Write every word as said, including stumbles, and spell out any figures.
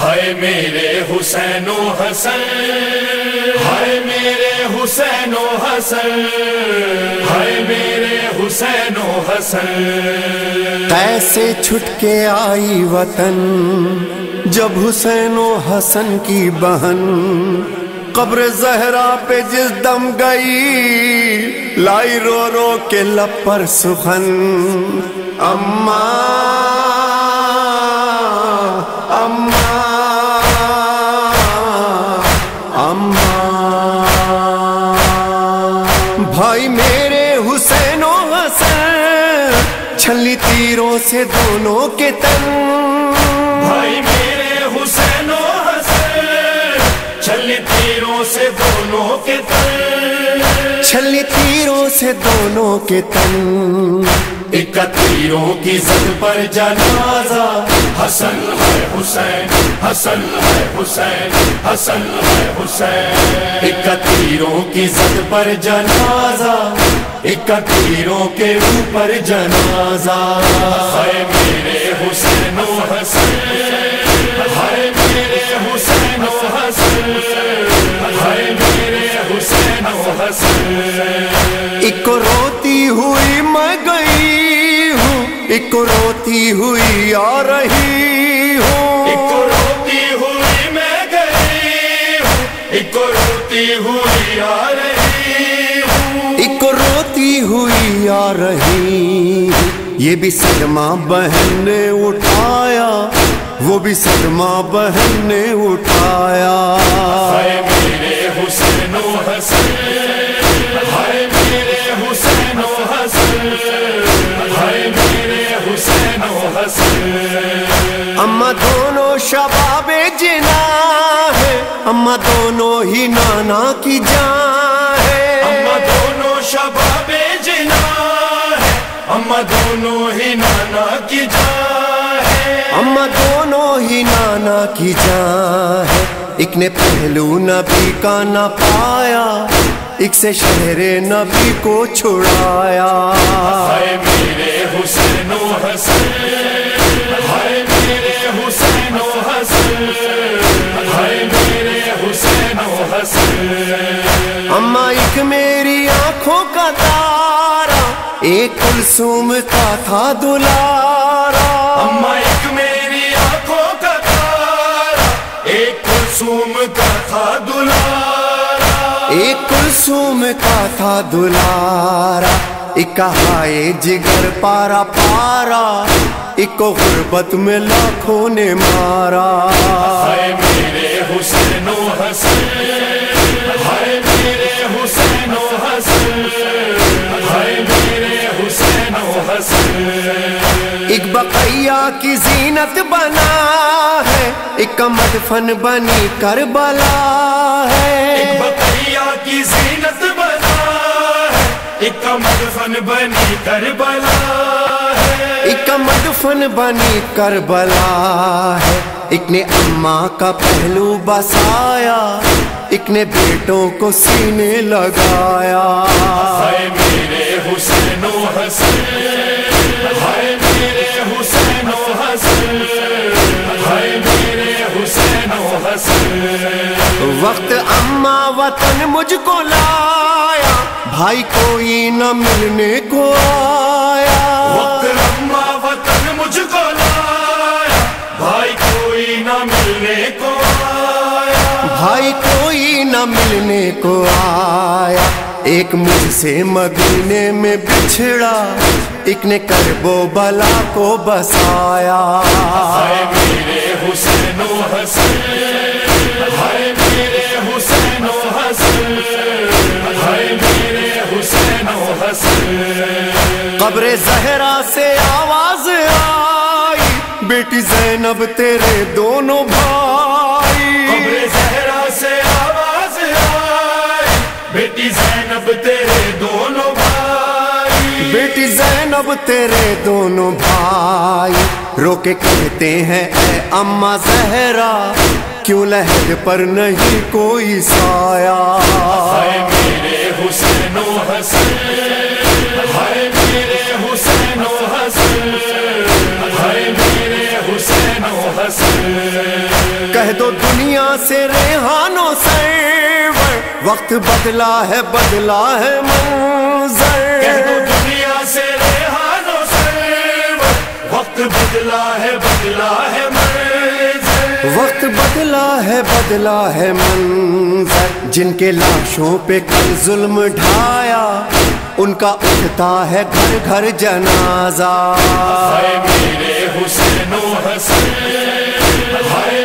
हाय मेरे हुसैन ओ हसन, हाय मेरे हुसैन ओ हसन, हाय मेरे हुसैन ओ हसन। कैसे छुटके आई वतन जब हुसैन ओ हसन की बहन कब्र जहरा पे जिस दम गई लाई रो रो के लब पर सुखन। अम्मा अम्मा अम्मा भाई मेरे हुसैन ओ हसन छली तीरों से दोनों के तन। भाई मेरे हुसैन ओ हसन छली तीरों से दोनों के तन, छली तीरों से दोनों के तन। इकतीरों की जद पर जनाजा हसन है हुसैन, हसन है हुसैन, हसन है हुसैन। इकतीरों की जद पर जनाजा, इकतीरों के ऊपर जनाजा। हाय मेरे हुसैन ओ हसन, हाय मेरे हुसैन ओ हसन, हाय मेरे हुसैन ओ हसन। इको रोती हुई मैं गई एक रोती हुई आ रही हूँ, एक रोती हुई मैं गई हूँ, एक रोती हुई आ रही हूँ, एक रोती हुई आ रही। ये भी सदमा बहन ने उठाया, वो भी सदमा बहन ने उठाया। हाय मेरे हुसैन ओ हसन, हाय मेरे हुसैन ओ हसन, हाय मेरे हुसैन ओ हसन। अम्मा दोनों शबाबे जिना है, अम्मा दोनों ही नाना की जान है, अम्मा दोनों शबाबे जिना है, अम्मा दोनों ही नाना की जान है, अम्मा दोनों ही नाना की जान है। एक ने पहलू नबी का ना पाया, एक से शहरे नबी को छुड़ाया। हाय मेरे हुसैन ओ हसन, हाय मेरे हुसैन ओ हसन, हाय मेरे हुसैन ओ हसन। अम्मा एक मेरी आंखों का तारा, एक कुलसुम का था दुलारा। अम्मा एक मेरी आंखों का तारा, एक कुलसुम का था दुलारा, एक कुलसुम का था दुलारा। एक हाय जिगर पारा पारा, एक गुर्बत में लाखों ने मारा। हाय मेरे हुसैन ओ हसन, हाय मेरे हुसैन ओ हसन, हाय मेरे हुसैन ओ हसन। एक बकैया की जीनत बना है, एक मदफन बनी करबला है, एक बकैया की जीनत बना है, एक मदफन बनी करबला है, एक मदफन बनी करबला है। एक ने अम्मा का पहलू बसाया, एक ने बेटों को सीने लगाया। हाय मेरे हुसैन ओ हसन, हाय मेरे हुसैन ओ हसन, हाय मेरे हुसैन ओ हसन। वक्त अम्मा वतन मुझको लाया, भाई कोई न मिलने को आया। वक्त अम्मा वतन मुझको लाया, भाई कोई न मिलने को आया, भाई कोई न मिलने को आया। एक मुझसे मदीने में बिछड़ा, एक ने करबो बला को बसाया। हाय मेरे हुसैन ओ हसन, हाय मेरे हुसैन ओ हसन, हाय मेरे हुसैन ओ हसन। कब्र जहरा से आवाज आई, बेटी ज़ैनब तेरे दोनों भाई। कब्र जहरा से आवाज आई, बेटी ज़ैनब तेरे दोनों भाई, बेटी ज़ैनब तेरे दोनों भाई। रोके कहते हैं ऐ अम्मा जहरा, क्यों लहद पर नहीं कोई साया। हाय मेरे हुसैन ओ हसन, हाय मेरे हुसैन ओ हसन, हाय मेरे हुसैन ओ हसन। कह दो दुनिया से रेहानो सरवर, वक्त बदला है बदला है मंजर। कह दो दुनिया से रेहानो सरवर, वक्त बदला है बदला है मंजर। वक्त बदला है बदला है मंजर। जिनके लाशों पे कल जुल्म ढाया, उनका उठता है घर घर जनाजा। हाय मेरे हुसैनो हसन।